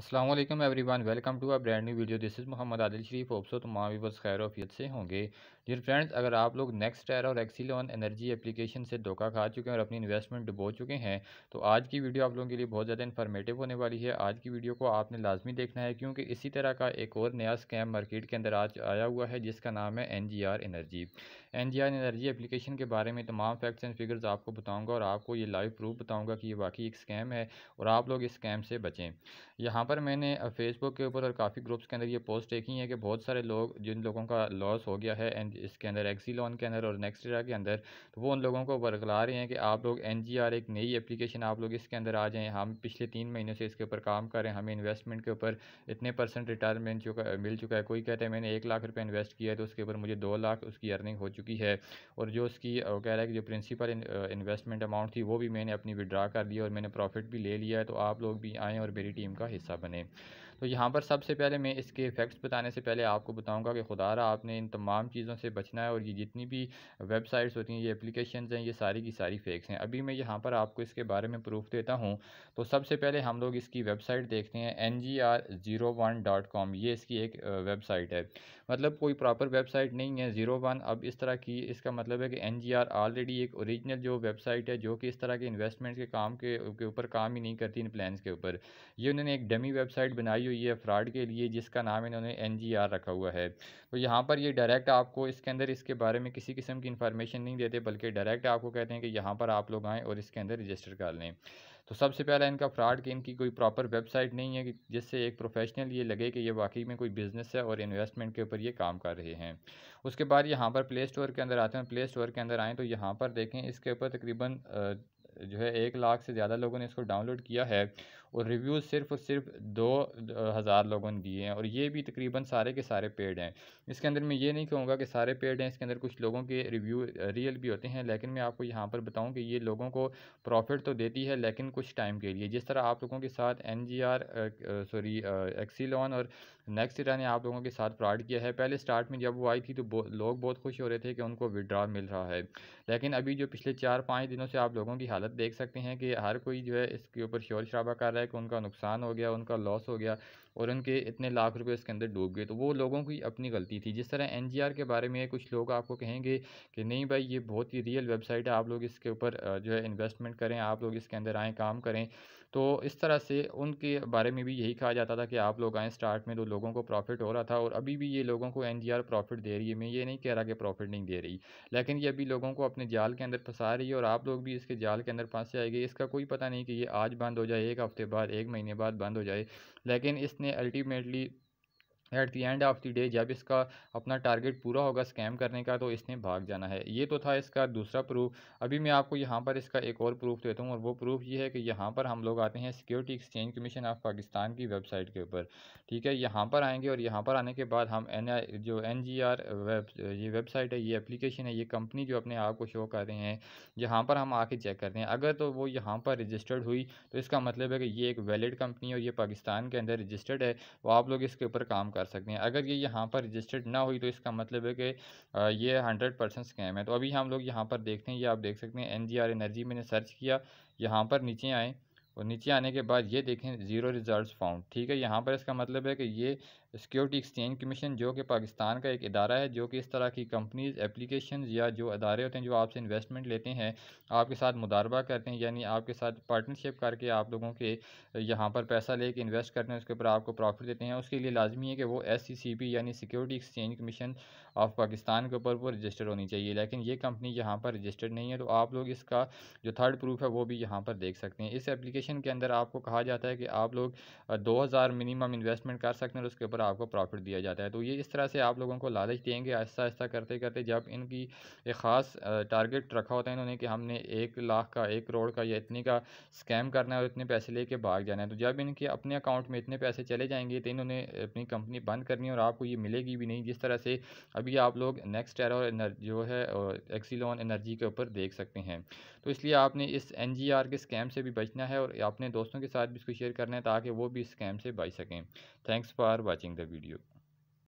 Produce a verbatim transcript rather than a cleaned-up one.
अस्सलाम वालेकुम everyone, welcome to a brand new video. This is Mohammad Adil Sharif. Hope so तमाम viewers खैर वफियत से होंगे। डियर फ्रेंड्स, अगर आप लोग नेक्स्ट एयर और एक्सीलॉन एनर्जी एप्लीकेशन से धोखा खा चुके हैं और अपनी इन्वेस्टमेंट डुबो चुके हैं तो आज की वीडियो आप लोगों के लिए बहुत ज़्यादा इन्फॉर्मेटिव होने वाली है। आज की वीडियो को आपने लाजमी देखना है क्योंकि इसी तरह का एक और नया स्कैम मार्केट के अंदर आज आया हुआ है जिसका नाम है N G R energy. N G R energy application के बारे में तमाम फैक्ट्स एंड फिगर्स आपको बताऊँगा और आपको ये लाइव प्रूफ बताऊँगा कि ये वाकई एक स्कैम है और आप लोग इस स्कैम से बचें। यहाँ यहाँ पर मैंने फेसबुक के ऊपर और काफ़ी ग्रुप्स के अंदर ये पोस्ट देखी है कि बहुत सारे लोग जिन लोगों का लॉस हो गया है एंड इसके अंदर एक्सीलॉन के अंदर और नेक्स्ट एयर के अंदर, तो वो उन लोगों को बरगला रहे हैं कि आप लोग एनजीआर एक नई एप्लीकेशन आप लोग इसके अंदर आ जाएं। हम पिछले तीन महीने से इसके ऊपर काम कर रहे हैं, हमें इन्वेस्टमेंट के ऊपर इतने परसेंट रिटर्न मिल चुका मिल चुका है। कोई कहता है मैंने एक लाख रुपये इन्वेस्ट किया है तो उसके ऊपर मुझे दो लाख उसकी अर्निंग हो चुकी है और जो उसकी कह रहा है कि जो प्रिंसिपल इन्वेस्टमेंट अमाउंट थी वो भी मैंने अपनी विड्रा कर दी और मैंने प्रॉफिट भी ले लिया है। तो आप लोग भी आएँ और मेरी टीम का हिस्सा बने। तो यहाँ पर सबसे पहले मैं इसके फैक्ट्स बताने से पहले आपको बताऊंगा कि खुदारा आपने इन तमाम चीज़ों से बचना है और ये जितनी भी वेबसाइट्स होती हैं, ये एप्लीकेशंस हैं, ये सारी की सारी फेक्स हैं। अभी मैं यहाँ पर आपको इसके बारे में प्रूफ देता हूँ। तो सबसे पहले हम लोग इसकी वेबसाइट देखते हैं, N G R zero one dot com. ये इसकी एक वेबसाइट है, मतलब कोई प्रॉपर वेबसाइट नहीं है। जीरो वन अब इस तरह की, इसका मतलब है कि एन जी आर ऑलरेडी एक ओरिजिनल जो वेबसाइट है जो कि इस तरह के इन्वेस्टमेंट के काम के ऊपर काम ही नहीं करती, इन प्लान्स के ऊपर। ये उन्होंने एक डमी वेबसाइट बनाई हुई है फ्रॉड के लिए जिसका नाम इन्होंने एन जी आर रखा हुआ है। तो यहाँ पर ये डायरेक्ट आपको इसके अंदर इसके बारे में किसी किस्म की इन्फॉर्मेशन नहीं देते, बल्कि डायरेक्ट आपको कहते हैं कि यहाँ पर आप लोग आएँ और इसके अंदर रजिस्टर कर लें। तो सबसे पहला इनका फ्रॉड कि इनकी कोई प्रॉपर वेबसाइट नहीं है कि जिससे एक प्रोफेशनल ये लगे कि ये वाकई में कोई बिज़नेस है और इन्वेस्टमेंट के ऊपर ये काम कर रहे हैं। उसके बाद यहाँ पर प्ले स्टोर के अंदर आते हैं। प्ले स्टोर के अंदर आएँ तो यहाँ पर देखें इसके ऊपर तकरीबन जो है एक लाख से ज़्यादा लोगों ने इसको डाउनलोड किया है और रिव्यूज़ सिर्फ और सिर्फ दो हज़ार लोगों ने दिए हैं और ये भी तकरीबन सारे के सारे पेड हैं। इसके अंदर मैं ये नहीं कहूँगा कि सारे पेड हैं, इसके अंदर कुछ लोगों के रिव्यू रियल भी होते हैं, लेकिन मैं आपको यहाँ पर बताऊँ कि ये लोगों को प्रॉफिट तो देती है लेकिन कुछ टाइम के लिए। जिस तरह आप लोगों के साथ N G R sorry Exelon और नेक्स्ट एयर ने आप लोगों के साथ फ्रॉड किया है। पहले स्टार्ट में जब वो आई थी तो बो, लोग बहुत खुश हो रहे थे कि उनको विड्रॉ मिल रहा है, लेकिन अभी जो पिछले चार पाँच दिनों से आप लोगों की हालत देख सकते हैं कि हर कोई जो है इसके ऊपर शोर शराबा कर रहा है कि उनका नुकसान हो गया, उनका लॉस हो गया और उनके इतने लाख रुपए इसके अंदर डूब गए। तो वो लोगों की अपनी गलती थी। जिस तरह एनजीआर के बारे में कुछ लोग आपको कहेंगे कि नहीं भाई ये बहुत ही रियल वेबसाइट है, आप लोग इसके ऊपर जो है इन्वेस्टमेंट करें, आप लोग इसके अंदर आएँ काम करें। तो इस तरह से उनके बारे में भी यही कहा जाता था कि आप लोग आएँ। स्टार्ट में तो लोगों को प्रॉफिट हो रहा था और अभी भी ये लोगों को एनजीआर प्रॉफिट दे रही है। मैं ये नहीं कह रहा कि प्रॉफिट नहीं दे रही, लेकिन ये अभी लोगों को अपने जाल के अंदर फंसा रही है और आप लोग भी इसके जाल के अंदर फंसे आएंगे। इसका कोई पता नहीं कि ये आज बंद हो जाए, एक हफ्ते बाद, एक महीने बाद बंद हो जाए, लेकिन इसने ultimately at the end of the day जब इसका अपना टारगेट पूरा होगा स्कैम करने का तो इसने भाग जाना है। ये तो था इसका दूसरा प्रूफ। अभी मैं आपको यहाँ पर इसका एक और प्रूफ देता हूँ और वो प्रूफ ये है कि यहाँ पर हम लोग आते हैं security exchange commission of Pakistan की वेबसाइट के ऊपर। ठीक है, यहाँ पर आएंगे और यहाँ पर आने के बाद हम एन आई जो एन जी आर वेब ये वेबसाइट है, ये एप्लीकेशन है, ये कंपनी जो अपने आप को शो कर रहे हैं, यहाँ पर हम आके चेक करते हैं। अगर तो वो यहाँ पर रजिस्टर्ड हुई तो इसका मतलब है कि ये एक वैलिड कंपनी है और ये पाकिस्तान के अंदर रजिस्टर्ड है, तो आप लोग इसके ऊपर काम कर सकते हैं। अगर ये यहाँ पर रजिस्टर्ड ना हुई तो इसका मतलब है कि ये हंड्रेड परसेंट स्कैम है। तो अभी हम लोग यहाँ पर देखते हैं, ये आप देख सकते हैं एन जी आर एनर्जी मैंने सर्च किया। यहाँ पर नीचे आएँ और नीचे आने के बाद ये देखें ज़ीरो रिजल्ट्स फाउंड। ठीक है, यहाँ पर इसका मतलब है कि ये सिक्योरिटी एक्सचेंज कमीशन जो कि पाकिस्तान का एक इदारा है जो कि इस तरह की कंपनीज एप्लीकेशन या जो अदारे होते हैं जो आपसे इन्वेस्टमेंट लेते हैं, आपके साथ मुदारबा करते हैं, यानी आपके साथ पार्टनरशिप करके आप लोगों के यहाँ पर पैसा लेके इन्वेस्ट करते हैं, उसके ऊपर आपको प्रॉफिट देते हैं। उसके लिए लाजमी है कि वो एस सी सी पी यानी security exchange commission of Pakistan के ऊपर वो रजिस्टर होनी चाहिए, लेकिन ये कंपनी यहाँ पर रजिस्टर्ड नहीं है। तो आप लोग इसका जो थर्ड प्रूफ है वो भी यहाँ पर देख सकते हैं। इस एप्लीकेशन के अंदर आपको कहा जाता है कि आप लोग दो हज़ार मिनिमम इन्वेस्टमेंट कर सकते हैं और उसके ऊपर आपको प्रॉफिट दिया जाता है। तो ये इस तरह से आप लोगों को लालच देंगे आहिस्ता आहिस्ता करते करते, जब इनकी एक ख़ास टारगेट रखा होता है इन्होंने कि हमने एक लाख का, एक करोड़ का या इतने का स्कैम करना है और इतने पैसे लेके भाग जाना है, तो जब इनके अपने अकाउंट में इतने पैसे चले जाएंगे तो इन्होंने अपनी कंपनी बंद करनी है और आपको ये मिलेगी भी नहीं। जिस तरह से अभी आप लोग नेक्स्ट एयर और जो है एक्सीलॉन एनर्जी के ऊपर देख सकते हैं। तो इसलिए आपने इस एन जी आर के स्कैम से भी बचना है और अपने दोस्तों के साथ भी इसको शेयर करना है ताकि वो भी स्कैम से बच सकें। Thanks for watching the video.